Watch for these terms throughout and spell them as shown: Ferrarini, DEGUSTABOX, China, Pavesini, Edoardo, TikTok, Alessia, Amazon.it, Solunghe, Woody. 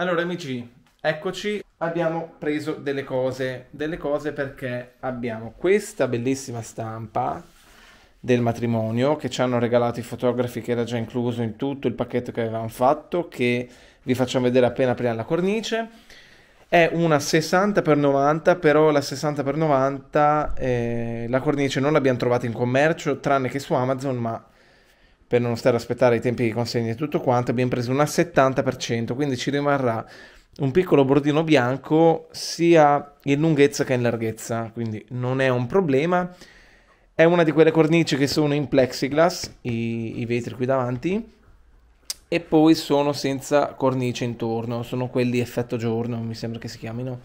Allora amici, eccoci, abbiamo preso delle cose perché abbiamo questa bellissima stampa del matrimonio che ci hanno regalato i fotografi, che era già incluso in tutto il pacchetto che avevamo fatto, che vi facciamo vedere appena apriamo la cornice. È una 60x90, però la 60x90 la cornice non l'abbiamo trovata in commercio tranne che su Amazon, ma per non stare a aspettare i tempi di consegna e tutto quanto abbiamo preso una 70%, quindi ci rimarrà un piccolo bordino bianco sia in lunghezza che in larghezza, quindi non è un problema. È una di quelle cornici che sono in plexiglass, i vetri qui davanti, e poi sono senza cornice intorno, sono quelli effetto giorno, mi sembra che si chiamino,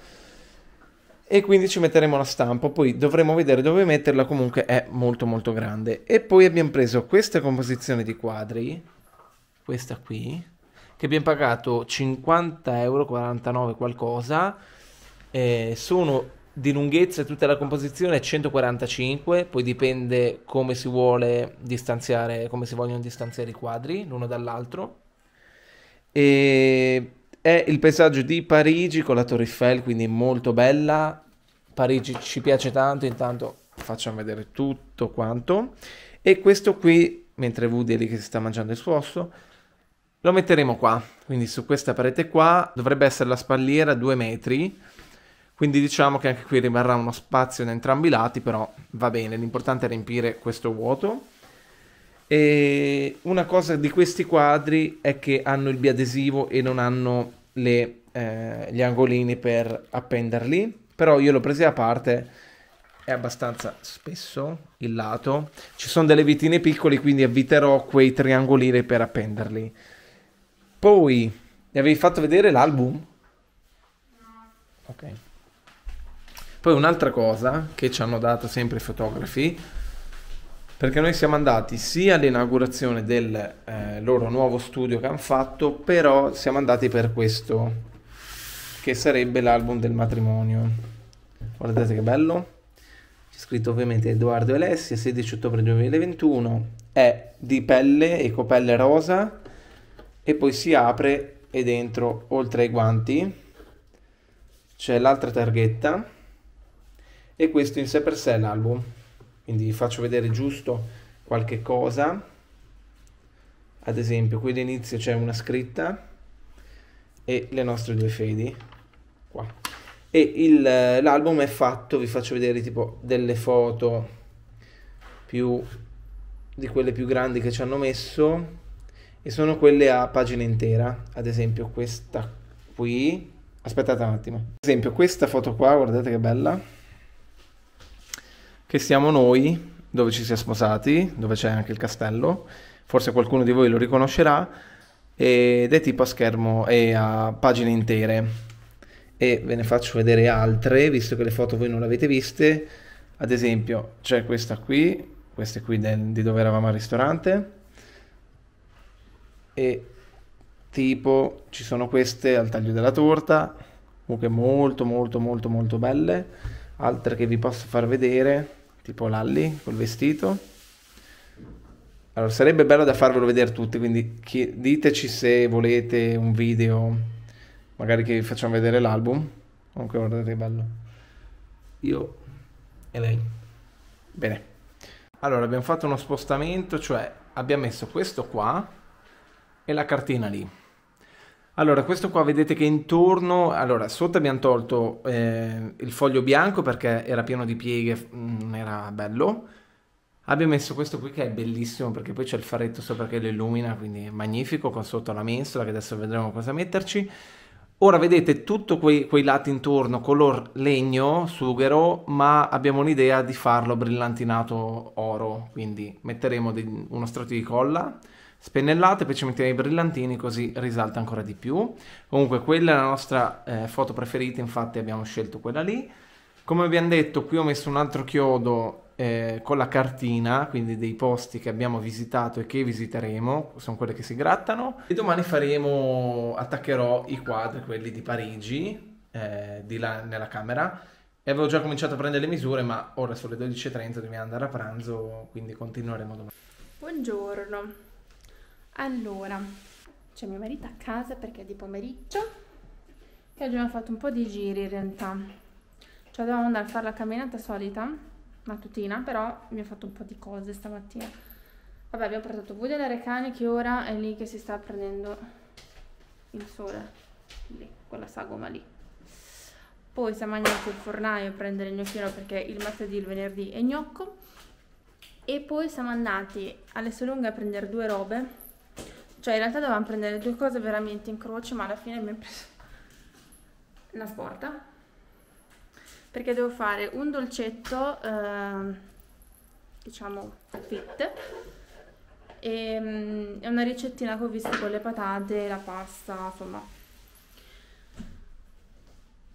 e quindi ci metteremo la stampa, poi dovremo vedere dove metterla, comunque è molto molto grande. E poi abbiamo preso questa composizione di quadri, questa qui, che abbiamo pagato 50 euro, 49 qualcosa, sono di lunghezza tutta la composizione 145, poi dipende come si vuole distanziare, come si vogliono distanziare i quadri l'uno dall'altro. E è il paesaggio di Parigi con la Torre Eiffel, quindi molto bella. Parigi ci piace tanto, intanto facciamo vedere tutto quanto. E questo qui, mentre Woody è lì che si sta mangiando il suo osso, lo metteremo qua, quindi su questa parete qua. Dovrebbe essere la spalliera 2 metri, quindi diciamo che anche qui rimarrà uno spazio da entrambi i lati, però va bene, l'importante è riempire questo vuoto. E una cosa di questi quadri è che hanno il biadesivo e non hanno gli angolini per appenderli, però io l'ho preso a parte, è abbastanza spesso il lato, ci sono delle vitine piccole, quindi avviterò quei triangolini per appenderli. Poi, vi avevi fatto vedere l'album? Ok. Poi un'altra cosa che ci hanno dato sempre i fotografi, perché noi siamo andati sia all'inaugurazione del loro nuovo studio che hanno fatto, però siamo andati per questo, che sarebbe l'album del matrimonio. Guardate che bello, c'è scritto ovviamente Edoardo e Alessia, 16 ottobre 2021, è di pelle, ecopelle rosa, e poi si apre e dentro, oltre ai guanti, c'è l'altra targhetta. E questo in sé per sé è l'album, quindi vi faccio vedere giusto qualche cosa. Ad esempio qui all'inizio c'è una scritta e le nostre due fedi qua, e l'album è fatto, vi faccio vedere tipo delle foto più di quelle più grandi che ci hanno messo, e sono quelle a pagina intera. Ad esempio questa qui, aspettate un attimo, ad esempio questa foto qua, guardate che bella, che siamo noi dove ci siamo sposati, dove c'è anche il castello, forse qualcuno di voi lo riconoscerà, ed è tipo a schermo e a pagine intere. E ve ne faccio vedere altre, visto che le foto voi non le avete viste. Ad esempio c'è questa qui, queste qui di dove eravamo al ristorante, e tipo ci sono queste al taglio della torta, comunque molto molto molto molto belle. Altre che vi posso far vedere, tipo Lalli col vestito. Allora, sarebbe bello da farvelo vedere tutti, quindi diteci se volete un video, magari che vi facciamo vedere l'album. Comunque guardate che bello, io e lei. Bene, allora abbiamo fatto uno spostamento, cioè abbiamo messo questo qua e la cartina lì. Allora, questo qua vedete che intorno, allora sotto abbiamo tolto il foglio bianco perché era pieno di pieghe, non era bello. Abbiamo messo questo qui che è bellissimo perché poi c'è il faretto sopra che lo illumina, quindi è magnifico, con sotto la mensola che adesso vedremo cosa metterci. Ora vedete tutti quei lati intorno color legno, sughero, ma abbiamo un'idea di farlo brillantinato oro, quindi metteremo uno strato di colla, spennellate, poi ci mettiamo i brillantini così risalta ancora di più. Comunque quella è la nostra foto preferita, infatti abbiamo scelto quella lì. Come abbiamo detto, qui ho messo un altro chiodo con la cartina, quindi dei posti che abbiamo visitato e che visiteremo, sono quelle che si grattano. E domani attaccherò i quadri, quelli di Parigi, di là nella camera. E avevo già cominciato a prendere le misure, ma ora sono le 12:30, dobbiamo andare a pranzo, quindi continueremo domani. Buongiorno. Allora, c'è mio marito a casa perché è di pomeriggio che abbiamo fatto un po' di giri in realtà, cioè dovevamo andare a fare la camminata solita mattutina, però abbiamo fatto un po' di cose stamattina. Vabbè, abbiamo portato Woody alle Recane che ora è lì che si sta prendendo il sole, lì, quella sagoma lì. Poi siamo andati al fornaio a prendere il gnocchino perché il martedì e il venerdì è gnocco. E poi siamo andati alle Solunghe a prendere due robe, cioè in realtà dovevamo prendere due cose veramente in croce, ma alla fine abbiamo preso una sporta, perché devo fare un dolcetto diciamo fit e una ricettina che ho visto con le patate, la pasta, insomma.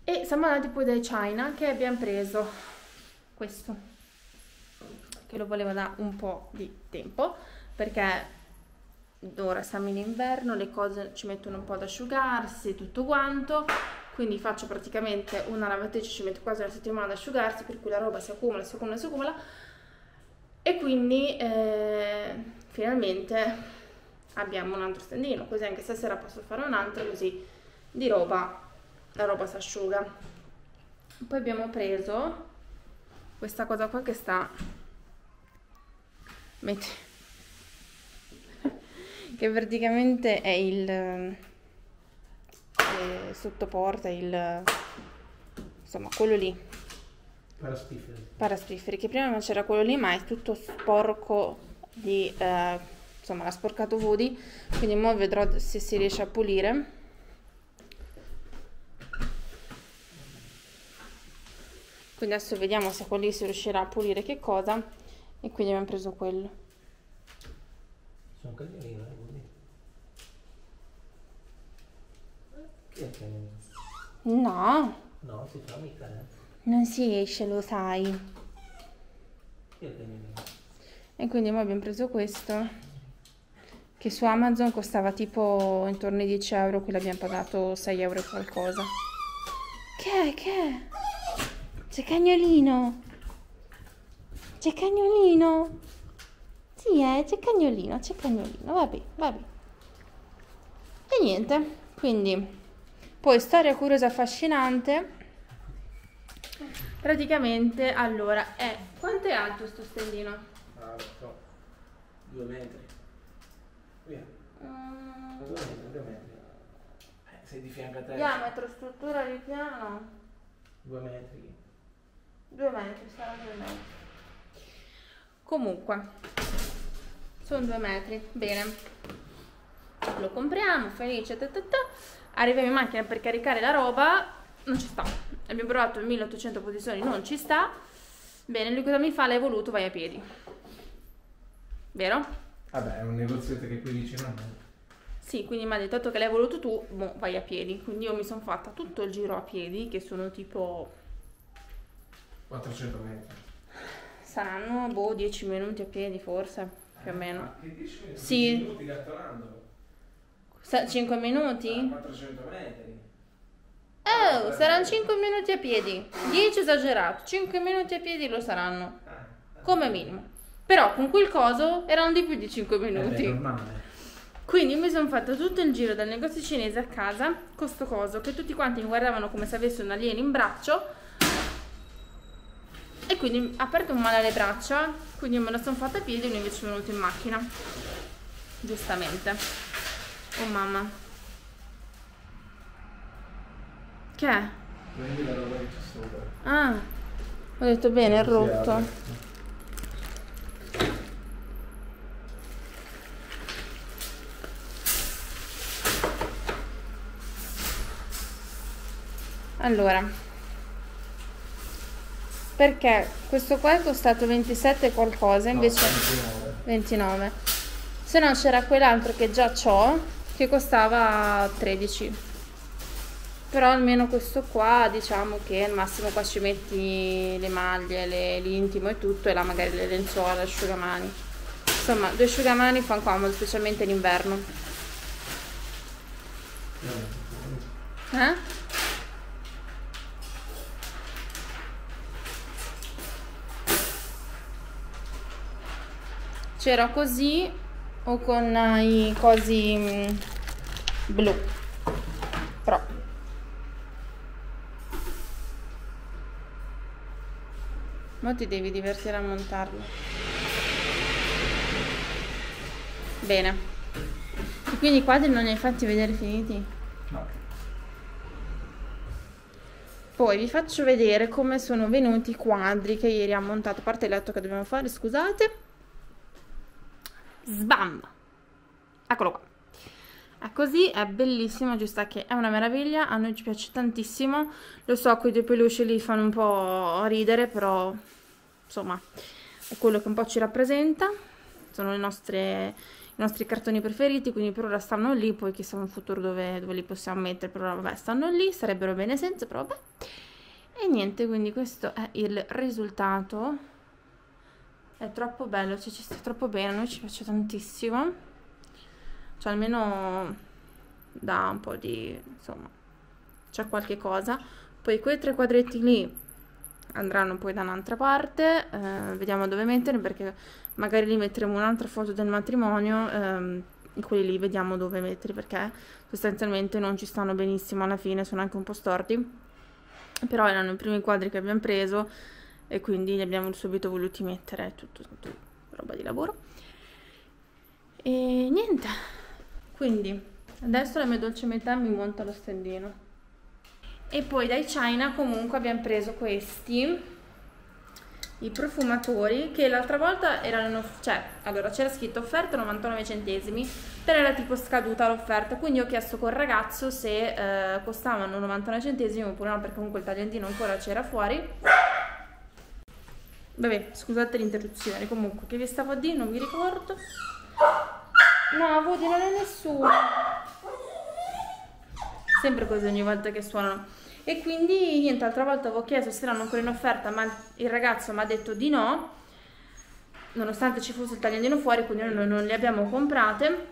E siamo andati poi dai China che abbiamo preso questo, che lo volevo da un po' di tempo, perché ora siamo in inverno, le cose ci mettono un po' ad asciugarsi, tutto quanto, quindi faccio praticamente una lavatrice, ci metto quasi una settimana ad asciugarsi, per cui la roba si accumula, si accumula, si accumula, e quindi finalmente abbiamo un altro stendino, così anche stasera posso fare un altro, così di roba, la roba si asciuga. Poi abbiamo preso questa cosa qua che sta... metti, che praticamente è il sottoporta, il insomma quello lì, paraspiferi, che prima non c'era quello lì, ma è tutto sporco di insomma l'ha sporcato Woody, quindi mo vedrò se si riesce a pulire. Quindi adesso vediamo se quello lì si riuscirà a pulire, che cosa. E quindi abbiamo preso quello. Sono carini, Woody. No. No, si fa mica. Non si esce, lo sai. E quindi noi abbiamo preso questo, che su Amazon costava tipo intorno ai 10 euro, qui l'abbiamo pagato 6 euro e qualcosa. Che è? C'è cagnolino. C'è cagnolino! Sì, c'è cagnolino, vabbè. E niente, quindi... Poi, storia curiosa affascinante... Praticamente, allora, quanto è alto sto stendino? Alto... 2 metri. Via. 2 metri. Sei di fianco a te. Diametro, struttura di piano... 2 metri. 2 metri, sarà 2 metri. Comunque, sono 2 metri, bene, lo compriamo, felice, arriviamo in macchina per caricare la roba, non ci sta, abbiamo provato 1800 posizioni, non ci sta, bene, lui cosa mi fa? L'hai voluto, vai a piedi, vero? Vabbè, è un negozietto che qui dice no. Sì, quindi mi ha detto che l'hai voluto tu, boh, vai a piedi, quindi io mi sono fatta tutto il giro a piedi, che sono tipo... 400 metri. Saranno, boh, 10 minuti a piedi forse, più o meno. Che 10 minuti? Sì. 10 minuti gattonando. 5 minuti? 400 metri. Oh, saranno 5 minuti a piedi. 10 esagerato, 5 minuti a piedi lo saranno. Come minimo. Però con quel coso erano di più di 5 minuti. Normale. Quindi mi sono fatta tutto il giro dal negozio cinese a casa, con sto coso, che tutti quanti mi guardavano come se avessi un alieno in braccio. E quindi ha aperto un male alle braccia, quindi io me la sono fatta a piedi e lui invece è venuto in macchina. Giustamente. Oh mamma. Che è? Prendi la roba che c'è sopra. Ah, ho detto bene, è rotto. Allora. Perché questo qua è costato 27 qualcosa, invece no, 29. Se no c'era quell'altro che già c'ho, che costava 13. Però almeno questo qua, diciamo che al massimo qua ci metti le maglie, l'intimo e tutto, e là magari le lenzuola, le asciugamani. Insomma, 2 asciugamani fanno comodo, specialmente in inverno. Eh? C'era così o con i cosi blu, però Ma ti devi divertire a montarlo. Bene. E quindi i quadri non li hai fatti vedere finiti? No. Poi vi faccio vedere come sono venuti i quadri che ieri ha montato. A parte il letto che dobbiamo fare, scusate. Sbam! Eccolo qua. È così, è bellissimo, ci sta che è una meraviglia, a noi ci piace tantissimo. Lo so, quei due peluche li fanno un po' ridere, però insomma è quello che un po' ci rappresenta. Sono i nostri cartoni preferiti, quindi per ora stanno lì, poi chissà un futuro dove li possiamo mettere, per ora vabbè stanno lì, sarebbero bene senza, però vabbè. E niente, quindi questo è il risultato. È troppo bello, cioè ci sta troppo bene, a noi ci piace tantissimo. Cioè almeno da un po' di, insomma, c'è qualche cosa. Poi quei tre quadretti lì andranno poi da un'altra parte, vediamo dove metterli, perché magari lì metteremo un'altra foto del matrimonio, quelli lì vediamo dove metterli, perché sostanzialmente non ci stanno benissimo alla fine, sono anche un po' storti, però erano i primi quadri che abbiamo preso e quindi li abbiamo subito voluti mettere, tutto roba di lavoro. E niente. Quindi adesso la mia dolce metà mi monta lo stendino. E poi dai China comunque abbiamo preso questi, i profumatori, che l'altra volta erano, cioè, allora c'era scritto offerta 99 centesimi, però era tipo scaduta l'offerta, quindi ho chiesto col ragazzo se costavano 99 centesimi oppure no, perché comunque il tagliandino ancora c'era fuori. Vabbè, scusate l'interruzione, comunque che vi stavo a dire, non vi ricordo. No, Woody non è nessuno. Sempre così ogni volta che suonano. E quindi niente, l'altra volta avevo chiesto se erano ancora in offerta, ma il ragazzo mi ha detto di no, nonostante ci fosse il tagliandino fuori, quindi noi non le abbiamo comprate.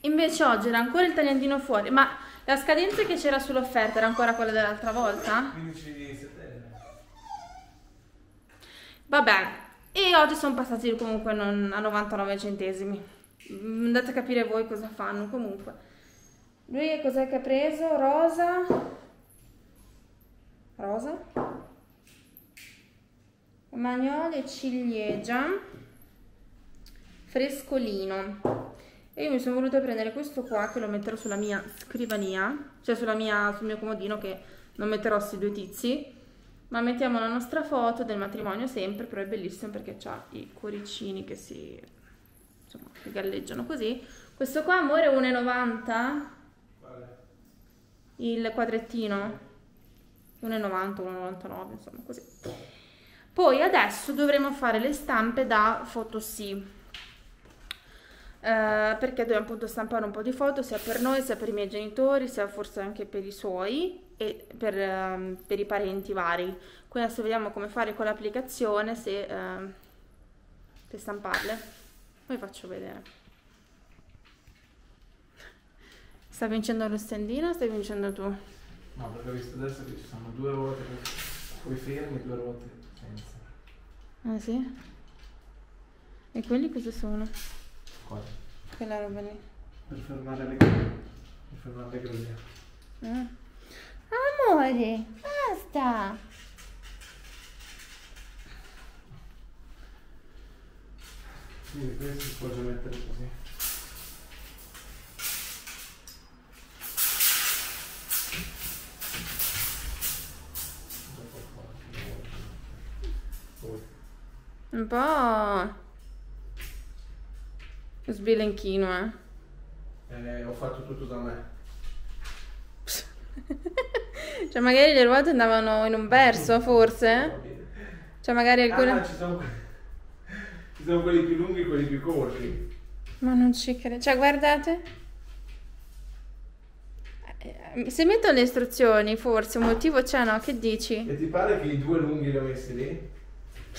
Invece oggi era ancora il tagliandino fuori, ma la scadenza che c'era sull'offerta era ancora quella dell'altra volta? 15 settembre. Vabbè, e oggi sono passati comunque a 99 centesimi. Andate a capire voi cosa fanno. Comunque lui che cos'è che ha preso? Rosa, magnolia e ciliegia, frescolino. E io mi sono voluta prendere questo qua, che lo metterò sulla mia scrivania, cioè sul mio comodino, che non metterò questi due tizi, ma mettiamo la nostra foto del matrimonio sempre. Però è bellissimo perché ha i cuoricini che si... insomma, che galleggiano così. Questo qua, amore, è 1,90? Il quadrettino? 1,90, 1,99, insomma, così. Poi adesso dovremo fare le stampe da photosy, perché dobbiamo appunto stampare un po' di foto, sia per noi, sia per i miei genitori, sia forse anche per i suoi e per i parenti vari. Quindi adesso vediamo come fare con l'applicazione, per stamparle. Poi faccio vedere. Sta vincendo lo stendino o stai vincendo tu? No, perché ho visto adesso che ci sono due ruote con i fermi e due ruote senza. Ah sì? E quelli cosa sono? Qua. Quella roba lì. Per fermare le griglie. Ah. Amore, basta! Quindi questo si può già mettere così. Un po' sbilenchino, ho fatto tutto da me. Cioè magari le ruote andavano in un verso, forse? Cioè magari alcune... Sono quelli più lunghi e quelli più corti. Ma non ci credo. Cioè, guardate. Se metto le istruzioni, forse un motivo c'è, no? Che dici? E ti pare che i due lunghi li ho messi lì?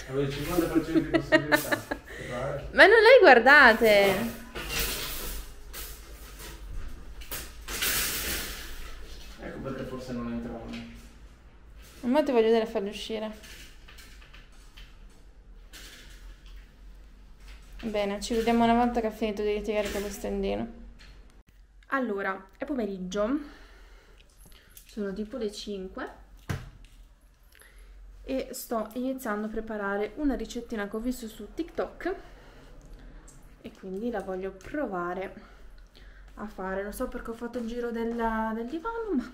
Avevo il 50% di possibilità. Ma non le guardate. Ecco perché forse non entravano. Ma ti voglio vedere a farli uscire. Bene, ci vediamo una volta che ha finito di ritirare quello stendino. Allora, è pomeriggio, sono tipo le 5 e sto iniziando a preparare una ricettina che ho visto su TikTok e quindi la voglio provare a fare. Non so perché ho fatto il giro del divano, ma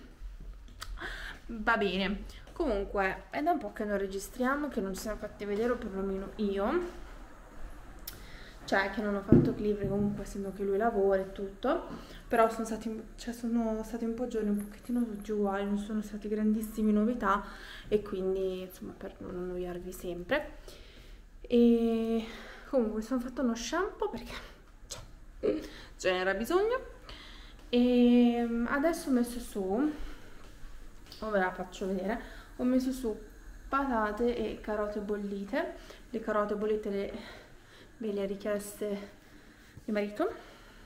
va bene. Comunque è da un po' che non registriamo, che non ci siamo fatti vedere, o perlomeno io, cioè che non ho fatto clip, comunque essendo che lui lavora e tutto, però sono stati un po' giorni un pochettino tutti uguali, non sono state grandissime novità, e quindi insomma per non annoiarvi sempre. E comunque sono fatta uno shampoo perché ce n'era bisogno, e adesso ho messo su, o ve la faccio vedere, ho messo su patate e carote bollite. Le carote bollite le richieste di marito,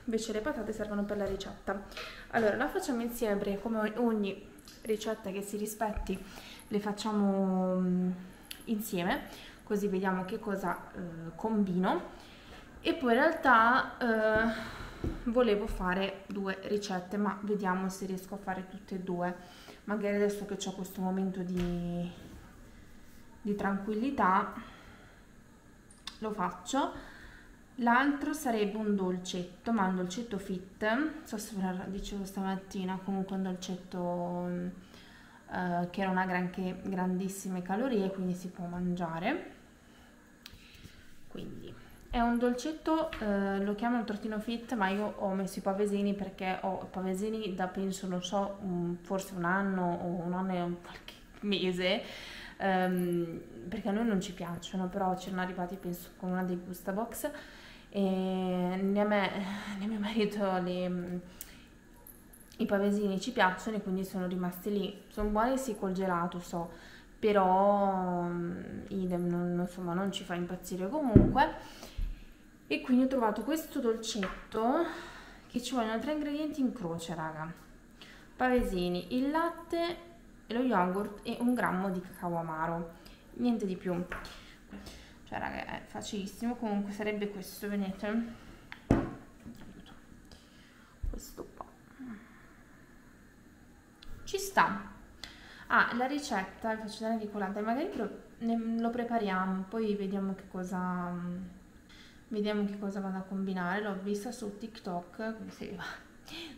invece le patate servono per la ricetta. Allora la facciamo insieme, come ogni ricetta che si rispetti le facciamo insieme, così vediamo che cosa combino. E poi in realtà volevo fare due ricette, ma vediamo se riesco a fare tutte e due, magari adesso che ho questo momento di tranquillità lo faccio. L'altro sarebbe un dolcetto, ma un dolcetto fit, non so se ve la dicevo stamattina, comunque un dolcetto che non ha grandissime calorie, quindi si può mangiare. Quindi è un dolcetto, lo chiamano tortino fit, ma io ho messo i pavesini perché ho pavesini da penso, non so, forse un anno o un anno e qualche mese, perché a noi non ci piacciono, però c'erano arrivati penso con una dei gusta box, e né mio marito i pavesini ci piacciono, e quindi sono rimasti lì. Sono buoni sì col gelato, so, però idem, insomma non ci fa impazzire comunque. E quindi ho trovato questo dolcetto che ci vogliono 3 ingredienti in croce, raga: pavesini, il latte, lo yogurt e 1 grammo di cacao amaro, niente di più, cioè raga è facilissimo. Comunque sarebbe questo, vedete, questo qua ci sta. La ricetta vi faccio vedere di colante, magari lo prepariamo, poi vediamo che cosa vado a combinare. L'ho vista su TikTok, quindi se vi va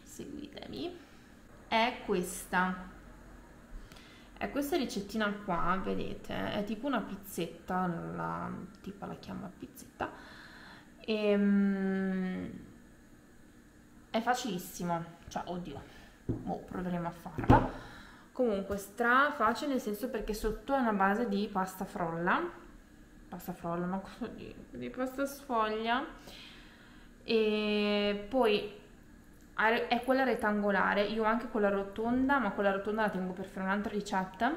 seguitemi. È questa. E questa ricettina qua, vedete, è tipo una pizzetta, la tipa la chiama pizzetta, e è facilissimo, cioè oddio, proveremo a farla. Comunque stra facile, nel senso perché sotto è una base di pasta frolla, ma cosa dire, di pasta sfoglia, e poi è quella rettangolare, io ho anche quella rotonda, ma quella rotonda la tengo per fare un'altra ricetta,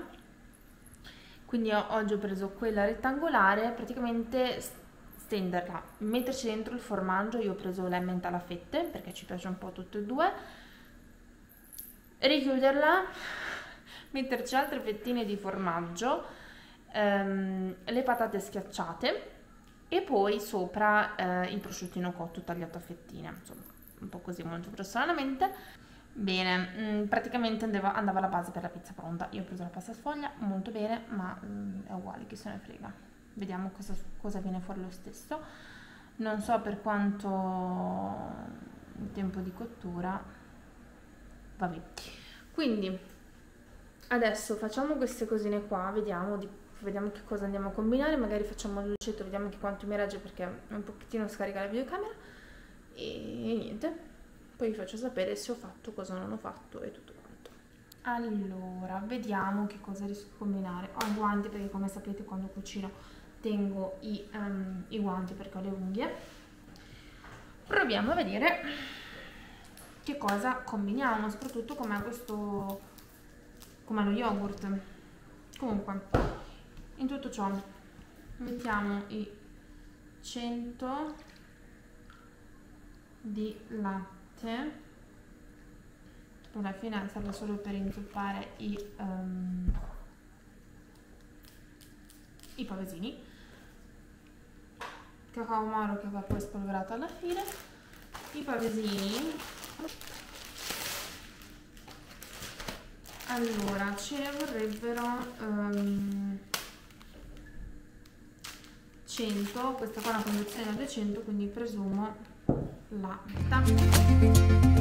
quindi oggi ho preso quella rettangolare. Praticamente stenderla, metterci dentro il formaggio, io ho preso l'emmental a fette perché ci piace un po' tutte e due, richiuderla, metterci altre fettine di formaggio, le patate schiacciate e poi sopra il prosciuttino cotto tagliato a fettine, insomma un po' così, molto grossolanamente. Bene, praticamente andava la base per la pizza pronta. Io ho preso la pasta sfoglia, molto bene, ma è uguale, chi se ne frega, vediamo cosa viene fuori lo stesso. Non so per quanto il tempo di cottura, vabbè. Quindi adesso facciamo queste cosine qua, vediamo che cosa andiamo a combinare, magari facciamo il dolcetto, vediamo che quanto mi regge perché un pochettino scarica la videocamera, e niente, poi vi faccio sapere se ho fatto, cosa non ho fatto e tutto quanto. Allora vediamo che cosa riesco a combinare. Ho i guanti perché, come sapete, quando cucino tengo i guanti perché ho le unghie. Proviamo a vedere che cosa combiniamo, soprattutto com'è lo yogurt. Comunque in tutto ciò mettiamo i 100 di latte, poi alla fine serve solo per inzuppare i pavesini, cacao amaro che va poi spolverato alla fine, i pavesini. Allora ce ne vorrebbero 100, questa qua è una conversione da 200, quindi presumo la metà.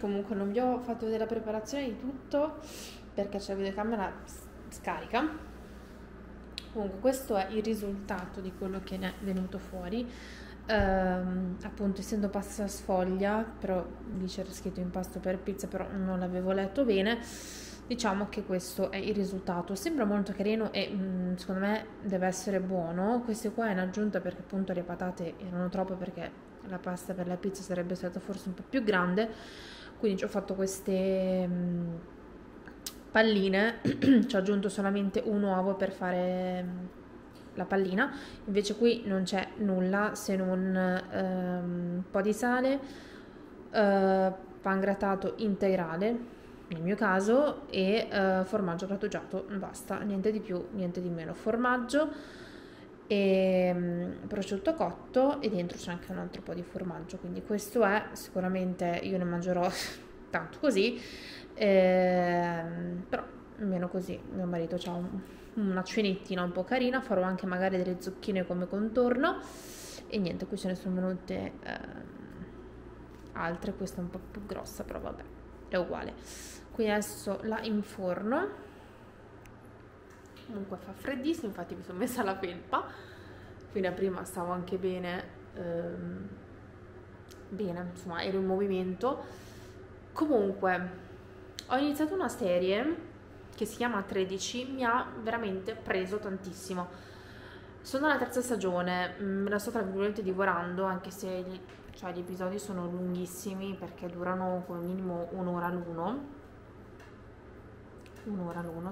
Comunque non vi ho fatto vedere la preparazione di tutto perché c'è la videocamera scarica. Comunque questo è il risultato di quello che ne è venuto fuori, appunto essendo pasta sfoglia, però lì c'era scritto impasto per pizza, però non l'avevo letto bene. Diciamo che questo è il risultato, sembra molto carino e secondo me deve essere buono. Questo qua è in aggiunta perché appunto le patate erano troppe, perché la pasta per la pizza sarebbe stata forse un po' più grande, quindi ci ho fatto queste palline. Ci ho aggiunto solamente un uovo per fare la pallina, invece qui non c'è nulla se non un po' di sale, pan grattato integrale nel mio caso e formaggio grattugiato, basta, niente di più, niente di meno. Formaggio e prosciutto cotto, e dentro c'è anche un altro po' di formaggio, quindi questo è sicuramente, io ne mangerò tanto così, però almeno così. Mio marito ha una cenettina un po' carina, farò anche magari delle zucchine come contorno e niente. Qui ce ne sono venute altre, questa è un po' più grossa però vabbè, è uguale. Quindi adesso la inforno. Comunque fa freddissimo, infatti mi sono messa la felpa, fino a prima stavo anche bene, bene, insomma ero in movimento. Comunque ho iniziato una serie che si chiama 13, mi ha veramente preso tantissimo, sono alla terza stagione, me la sto tra virgolette divorando, anche se gli episodi sono lunghissimi perché durano come minimo un'ora l'uno.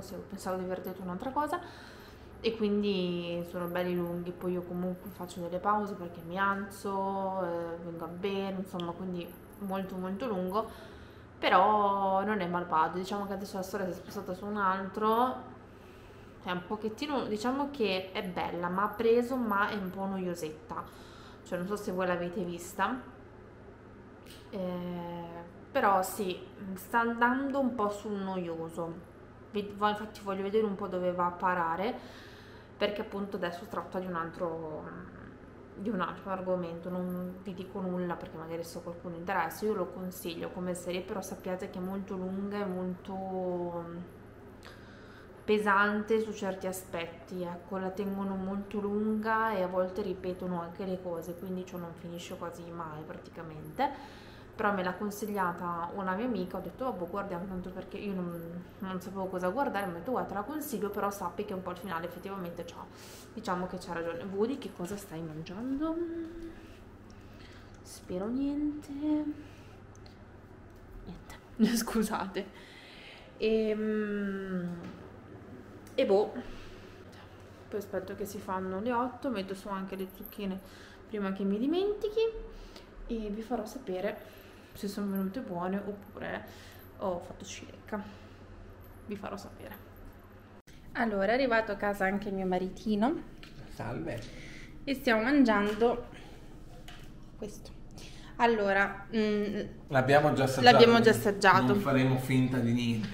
Se pensavo di aver detto un'altra cosa, e quindi sono belli lunghi. Poi io comunque faccio delle pause perché mi alzo, vengo a bere, insomma, quindi molto molto lungo, però non è malvagio. Diciamo che adesso la storia si è spostata su un altro, è un pochettino, diciamo che è bella, ma ha preso, ma è un po' noiosetta, cioè non so se voi l'avete vista, però sì, sta andando un po' sul noioso. Infatti voglio vedere un po' dove va a parare, perché appunto adesso tratta di un altro argomento. Non vi dico nulla perché magari se qualcuno interessa, io lo consiglio come serie, però sappiate che è molto lunga e molto pesante su certi aspetti, ecco, la tengono molto lunga e a volte ripetono anche le cose, quindi ciò non finisce quasi mai praticamente. Però me l'ha consigliata una mia amica, ho detto vabbè guardiamo, tanto perché io non sapevo cosa guardare, mi ho detto guarda te la consiglio, però sappi che un po' il finale effettivamente c'ha, diciamo che c'ha ragione. Woody, che cosa stai mangiando? Spero niente, scusate. E boh, poi aspetto che si fanno le 8, metto su anche le zucchine prima che mi dimentichi e vi farò sapere se sono venute buone oppure ho fatto cilecca, vi farò sapere. Allora, è arrivato a casa anche mio maritino, salve, e stiamo mangiando questo. Allora l'abbiamo già assaggiato, non faremo finta di niente.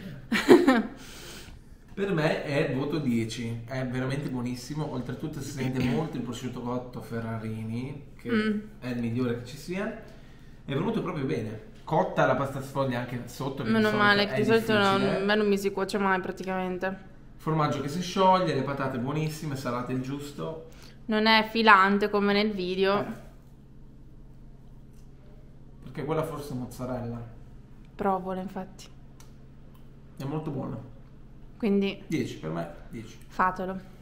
Per me è voto 10, è veramente buonissimo, oltretutto si sente molto il prosciutto cotto Ferrarini, che è il migliore che ci sia. È venuto proprio bene. Cotta la pasta sfoglia anche sotto. Meno male, che di solito non mi si cuoce mai praticamente. Formaggio che si scioglie, le patate buonissime, salate il giusto. Non è filante come nel video. Perché quella forse è mozzarella. Provola, infatti. È molto buono. Quindi 10 per me, 10. Fatelo.